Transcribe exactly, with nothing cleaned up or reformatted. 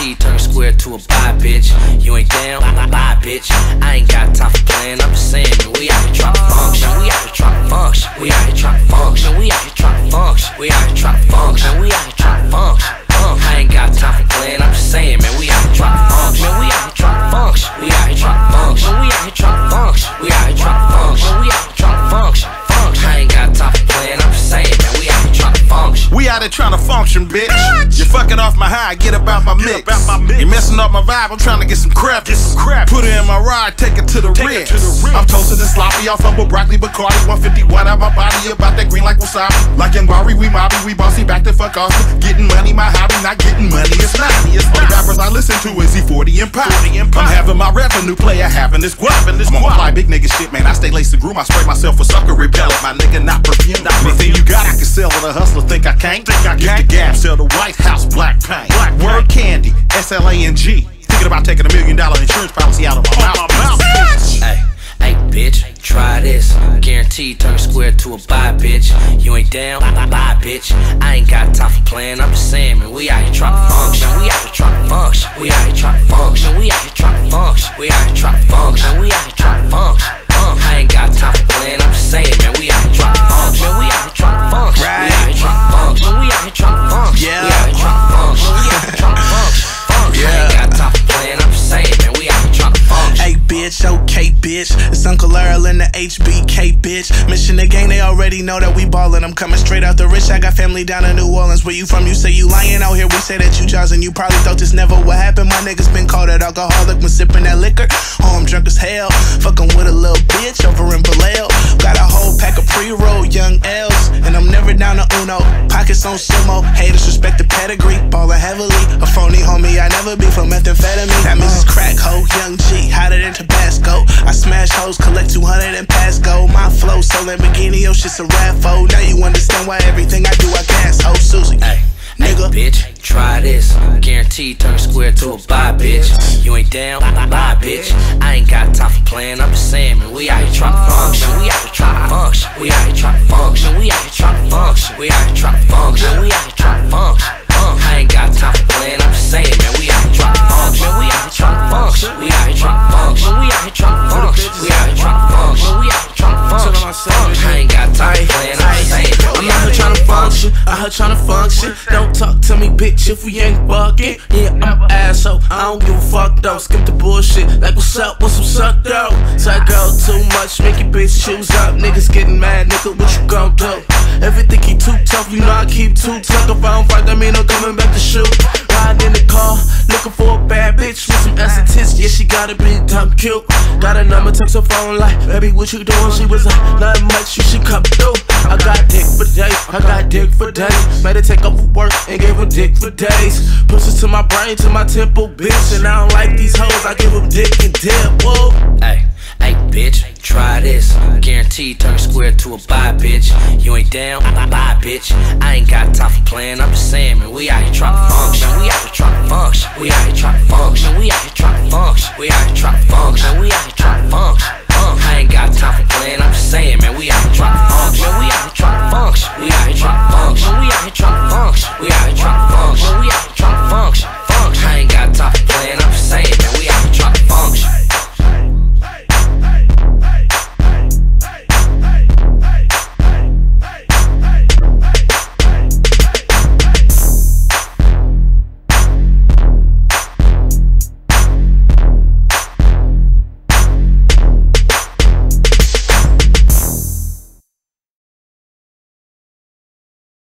T turn square to a pie, bitch. You ain't down, bye, bitch. I ain't got time for playing. I'm just saying, man, we out here trying to function. We out here trying to function. We out here trying to function. We out here trying to function. We out here trying to function. We out here trying to function. I ain't got time for playing. I'm just saying, man, we out here trying to function. We out here trying to function. We out here trying to function. We out here trying to function. We out here trying to function. We out here trying to function. I ain't got time for playing. I'm just saying, man, we out here trying to function. We out here trying to function, bitch. You're fucking off my high, get about my mix. You're messing up my vibe, I'm trying to get some crap. Put it in my ride, take it to the ribs. I'm toasted and sloppy, off up with broccoli, Bacardi. one fifty watt out my body, about that green like wasabi. Like Ngari, we mobby, we bossy, back to fuck off. Getting money, my hobby, not getting money, it's not. All the rappers I listen to is E forty and Pop. I'm having my revenue, player having this guap. I'm on fly, big nigga shit, man. I stay laced and groom, I spray myself for sucker repellent. My nigga, not perfume. Anything you got, I can sell with a hustler, think I can't. Get the gap, sell the White House, black paint. Word candy, S L A N G. Thinking about taking a million dollar insurance policy out of my mouth. Hey, hey, bitch, try this. Guaranteed turn square to a buy, bitch. You ain't down, bye, bitch. I ain't got time for playing. I'm just saying, man, we out here trying to function. We out here trying to function. We out here trying to function. We out here trying to function. We out here trying to function. We out here trying to function. I ain't got time for playing. I'm just saying, man, we out here trying to function. We out here trying to function. We out here trying to function. We out here trying to function. We out here trying to function. We out here trying to function. I ain't got time for playing. I'm just saying, man, we out here trying to function. Hey, bitch, okay, bitch. It's Uncle Earl and the H B K, bitch. Mission the gang, they already know that we ballin'. I'm coming straight out the rich. I got family down in New Orleans. Where you from? You say you lying out here. We say that you jaws and you probably thought this never would happen. My niggas been called an alcoholic when sippin' that liquor. Oh, I'm drunk as hell. Fuckin' with a little bitch over in Vallejo. Got a whole pack of pre-roll young L's. And I'm never down to uno. Pockets on sumo. Haters respect the pedigree. Ballin' heavily. A phony homie, I never be from methamphetamine. That means it's crack, ho. Young G, hotter than Tabasco. I smash hoes, collect two hundred and pass go. My flow so Lamborghini, oh shit's a raffo. Now you understand why everything I do I gas, ho. Susie, hey, nigga, hey, bitch, try this. Guaranteed turn square to a buy, bitch. You ain't down, bye, bitch. I ain't got time for playing. I'm just saying, man, we out here trying to function. We out here trying to function. We out here trying to function. We out here trying to function. We out here trying to function. We out here trying to function. I ain't got time for playing. I'm just saying, man, we out here trying to function. We out here trying to function. We out here trying to function. We out here trying to function. We out here trying to function. We out here trying to function. I ain't got time for playing. I'm just saying, I'm out here trying to function. I heard trying to function. Don't talk to me, bitch, if we ain't bucking. Yeah, I'm an asshole. I don't give a fuck though. Skip the bullshit. Like what's up? What's some suck though? Suck girl too much. Make your bitch shoes up. Niggas getting mad. Nigga, what you gon' do? Everything he too tough, you know I keep too tough. If I don't fight, that mean I'm coming back to shoot. Riding in the car, looking for a bad bitch with some ass and tits. Yeah, she gotta be dumb cute. Got a number, text her phone like, baby, what you doing? She was like, nothing much, you should come through. I got dick for days, I got dick for days. Made her take off of work and gave her dick for days. Pushes to my brain, to my temple, bitch. And I don't like these hoes, I give them dick and dip, whoa. Hey, hey, bitch, try this. Guaranteed turn square to a buy, bitch. You ain't down, bye, bitch. I ain't got time for playing. I'm just saying, man, we out here trying to function. We out here trying to function. We out here trying to function. We out here trying to function. We out here trying to function. We out here